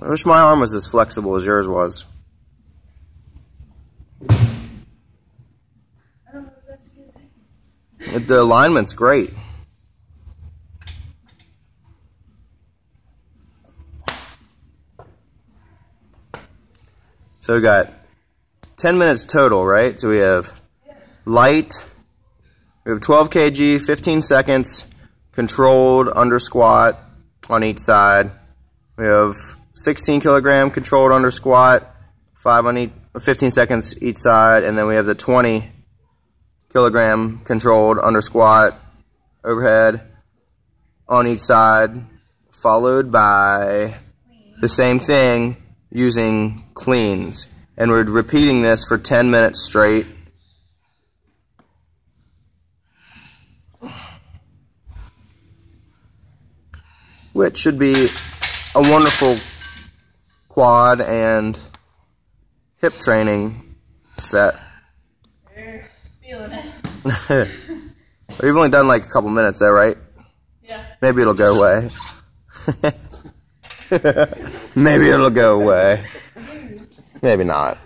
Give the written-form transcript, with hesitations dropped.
I wish my arm was as flexible as yours was. I don't know if that's good. The alignment's great. So we got 10 minutes total, right? So we have light, we have 12 kg, 15 seconds, controlled under squat on each side. We have 16 kilogram controlled under squat, 15 seconds each side, and then we have the 20 kilogram controlled under squat overhead on each side, followed by the same thing using cleans. And we're repeating this for 10 minutes straight. Which should be a wonderful quad and hip training set. You're feeling it. We've only done like a couple minutes there, right? Yeah. Maybe it'll go away. Maybe it'll go away. Maybe not.